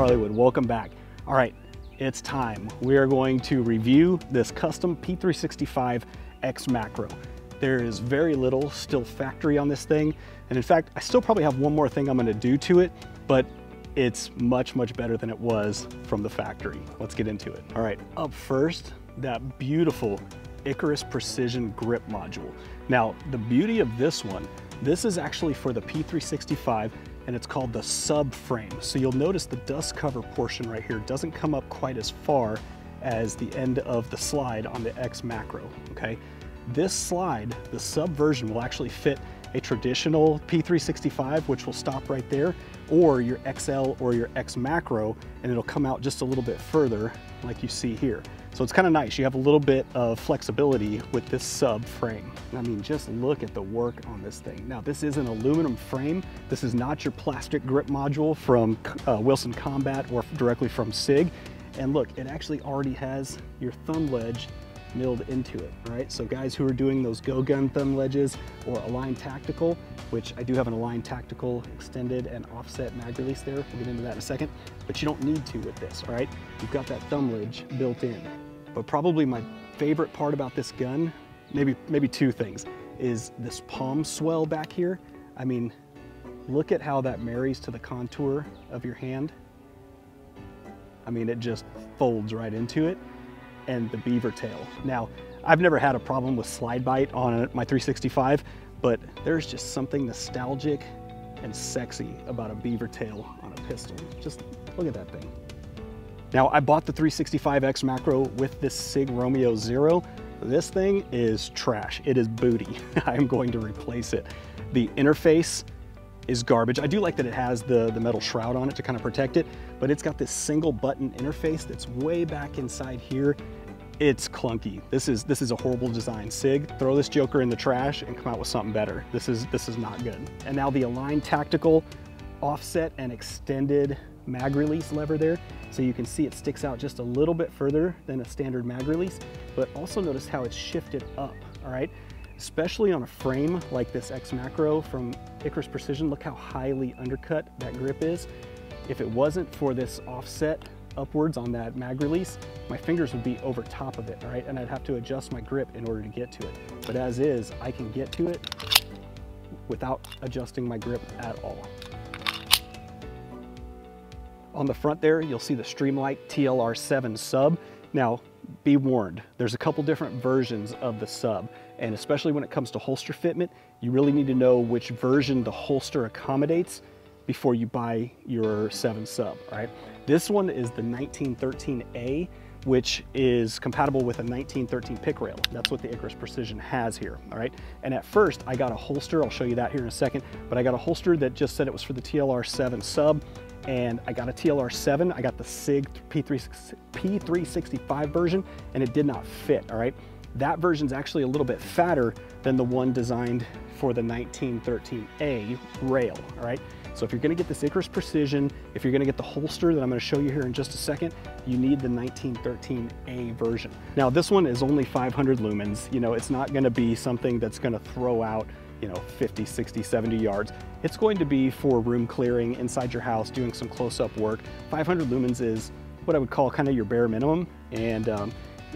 Charliewood, welcome back. All right, it's time. We are going to review this custom P365 XMACRO. There is very little still factory on this thing. And in fact, I still probably have one more thing I'm gonna do to it, but it's much, much better than it was from the factory. Let's get into it. All right, up first, that beautiful Icarus Precision grip module. Now, the beauty of this one, this is actually for the P365, and it's called the sub frame. So you'll notice the dust cover portion right here doesn't come up quite as far as the end of the slide on the XMACRO, okay? This slide, the sub version, will actually fit a traditional P365, which will stop right there, or your XL or your XMACRO, and it'll come out just a little bit further like you see here. So it's kind of nice. You have a little bit of flexibility with this sub frame. I mean, just look at the work on this thing. Now, this is an aluminum frame. This is not your plastic grip module from Wilson Combat or directly from SIG. And look, it actually already has your thumb ledge milled into it, right? So guys who are doing those Go Gun thumb ledges or Align Tactical, which I do have an Align Tactical extended and offset mag release there, we'll get into that in a second, but you don't need to with this, all right? You've got that thumb ledge built in. But probably my favorite part about this gun, maybe two things, is this palm swell back here. I mean, look at how that marries to the contour of your hand. I mean, it just folds right into it. And the beaver tail. Now, I've never had a problem with slide bite on my 365, but there's just something nostalgic and sexy about a beaver tail on a pistol. Just look at that thing. Now, I bought the 365 XMACRO with this Sig Romeo Zero. This thing is trash. It is booty. I'm going to replace it. The interface is garbage. I do like that it has the metal shroud on it to kind of protect it, but it's got this single button interface that's way back inside here. It's clunky. This is a horrible design. SIG, throw this joker in the trash and come out with something better. This is not good. And now the Align Tactical offset and extended mag release lever there. So you can see it sticks out just a little bit further than a standard mag release, but also notice how it's shifted up, all right? Especially on a frame like this XMACRO from Icarus Precision, look how highly undercut that grip is. If it wasn't for this offset upwards on that mag release, my fingers would be over top of it, all right? And I'd have to adjust my grip in order to get to it. But as is, I can get to it without adjusting my grip at all. On the front there, you'll see the Streamlight TLR-7 SUB. Now, be warned, there's a couple different versions of the sub, and especially when it comes to holster fitment, you really need to know which version the holster accommodates before you buy your 7 sub, all right? This one is the 1913A, which is compatible with a 1913 pick rail. That's what the Icarus Precision has here, all right? And at first, I got a holster, I'll show you that here in a second, but I got a holster that just said it was for the TLR-7 sub, and I got a TLR-7, I got the SIG P365 version, and it did not fit, all right? That version's actually a little bit fatter than the one designed for the 1913A rail, all right? So if you're gonna get this Icarus Precision, if you're gonna get the holster that I'm gonna show you here in just a second, you need the 1913A version. Now this one is only 500 lumens, you know, it's not gonna be something that's gonna throw out, you know, 50, 60, 70 yards. It's going to be for room clearing inside your house, doing some close-up work. 500 lumens is what I would call kind of your bare minimum, and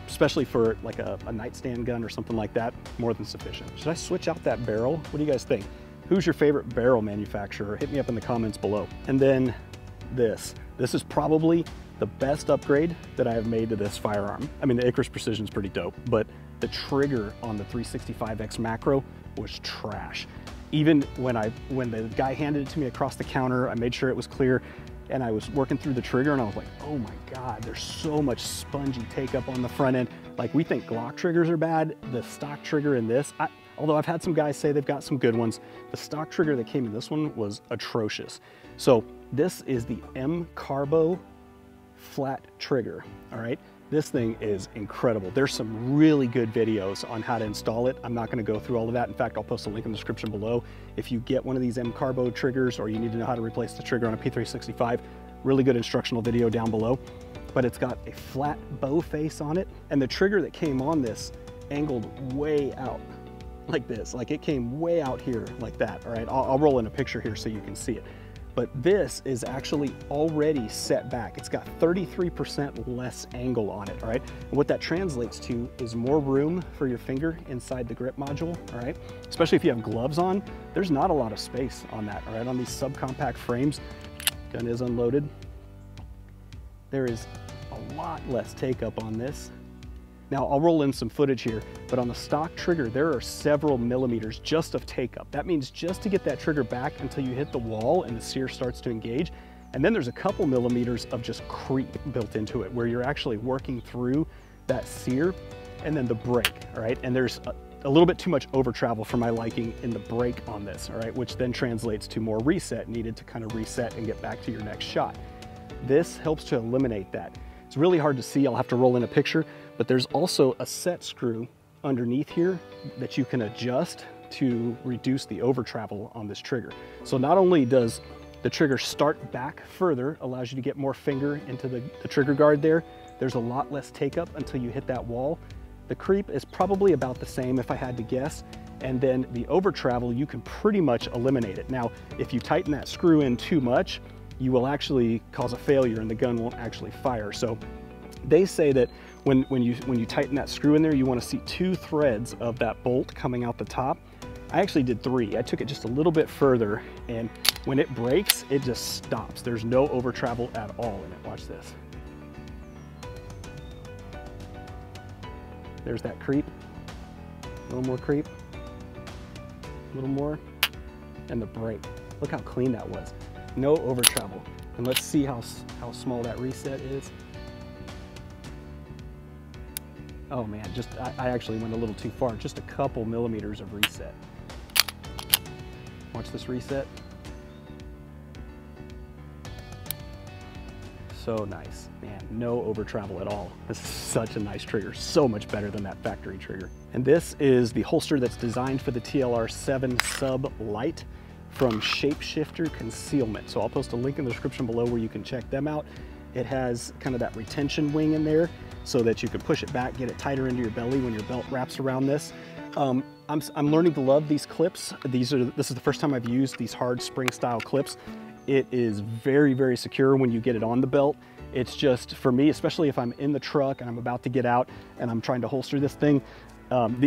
especially for like a nightstand gun or something like that, more than sufficient. Should I switch out that barrel? What do you guys think? Who's your favorite barrel manufacturer? Hit me up in the comments below. And then this. This is probably the best upgrade that I have made to this firearm. I mean, the Icarus Precision is pretty dope, but the trigger on the 365 XMACRO was trash. Even when the guy handed it to me across the counter, I made sure it was clear, and I was working through the trigger and I was like, oh my God, there's so much spongy take up on the front end. Like, we think Glock triggers are bad, the stock trigger in this, although I've had some guys say they've got some good ones, the stock trigger that came in this one was atrocious. So this is the M*CARBO flat trigger, all right? This thing is incredible. There's some really good videos on how to install it. I'm not gonna go through all of that. In fact, I'll post a link in the description below. If you get one of these M*CARBO triggers or you need to know how to replace the trigger on a P365, really good instructional video down below. But it's got a flat bow face on it, and the trigger that came on this angled way out like this. Like, it came way out here like that, all right? I'll roll in a picture here so you can see it. but this is actually already set back. It's got 33% less angle on it, all right? And what that translates to is more room for your finger inside the grip module, all right? Especially if you have gloves on, there's not a lot of space on that, all right? On these subcompact frames, gun is unloaded. There is a lot less take up on this. Now, I'll roll in some footage here, but on the stock trigger, there are several millimeters just of take up. That means just to get that trigger back until you hit the wall and the sear starts to engage. And then there's a couple millimeters of just creep built into it where you're actually working through that sear and then the break, all right? And there's a little bit too much over travel for my liking in the break on this, all right? Which then translates to more reset needed to kind of reset and get back to your next shot. This helps to eliminate that. It's really hard to see, I'll have to roll in a picture, but there's also a set screw underneath here that you can adjust to reduce the over travel on this trigger. So not only does the trigger start back further, allows you to get more finger into the trigger guard there, there's a lot less take up until you hit that wall. The creep is probably about the same if I had to guess, and then the over travel, you can pretty much eliminate it. Now, if you tighten that screw in too much, you will actually cause a failure and the gun won't actually fire. So they say that when you tighten that screw in there, you want to see two threads of that bolt coming out the top. I actually did three. I took it just a little bit further, and when it breaks, it just stops. There's no over travel at all in it. Watch this. There's that creep. A little more creep. A little more. And the break. Look how clean that was. No over travel. And let's see how small that reset is. Oh man, I actually went a little too far. Just a couple millimeters of reset. Watch this reset. So nice, man, no over travel at all. This is such a nice trigger, so much better than that factory trigger. And this is the holster that's designed for the TLR-7 SUB Light from Shapeshifter Concealment. So I'll post a link in the description below where you can check them out. It has kind of that retention wing in there so that you can push it back, get it tighter into your belly when your belt wraps around this. I'm learning to love these clips. This is the first time I've used these hard spring style clips. It is very, very secure when you get it on the belt. It's just, for me, especially if I'm in the truck and I'm about to get out and I'm trying to holster this thing, and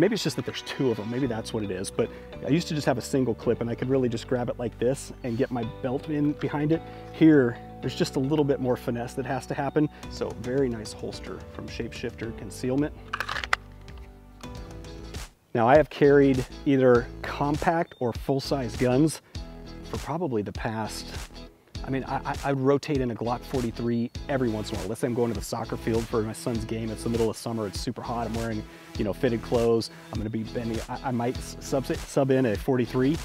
maybe it's just that there's two of them, maybe that's what it is, but I used to just have a single clip and I could really just grab it like this and get my belt in behind it. Here, there's just a little bit more finesse that has to happen. So very nice holster from Shapeshifter Concealment. Now I have carried either compact or full-size guns for probably the past, I rotate in a Glock 43 every once in a while. Let's say I'm going to the soccer field for my son's game. It's the middle of summer, it's super hot. I'm wearing, you know, fitted clothes. I'm gonna be bending, I might sub in a 43.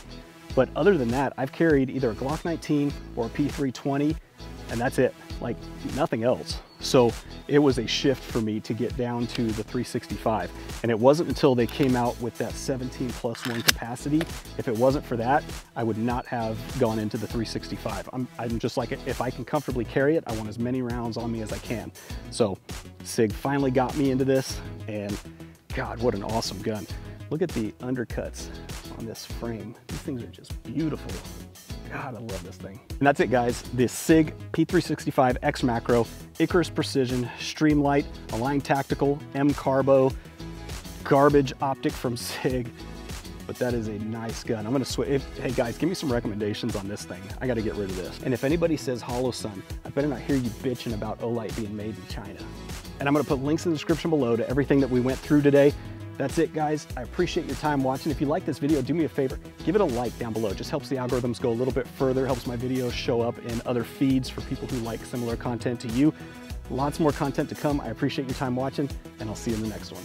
But other than that, I've carried either a Glock 19 or a P320, and that's it, like nothing else. So it was a shift for me to get down to the 365. And it wasn't until they came out with that 17+1 capacity. If it wasn't for that, I would not have gone into the 365. I'm just like, if I can comfortably carry it, I want as many rounds on me as I can. So SIG finally got me into this, and God, what an awesome gun. Look at the undercuts on this frame. These things are just beautiful. God, I love this thing. And that's it, guys. The SIG P365 XMACRO, Icarus Precision, Streamlight, Align Tactical, M*CARBO, garbage optic from SIG. But that is a nice gun. I'm gonna switch. Hey guys, give me some recommendations on this thing. I gotta get rid of this. And if anybody says Holosun, I better not hear you bitching about Olight being made in China. And I'm gonna put links in the description below to everything that we went through today. That's it, guys. I appreciate your time watching. If you like this video, do me a favor, give it a like down below. It just helps the algorithms go a little bit further, helps my videos show up in other feeds for people who like similar content to you. Lots more content to come. I appreciate your time watching, and I'll see you in the next one.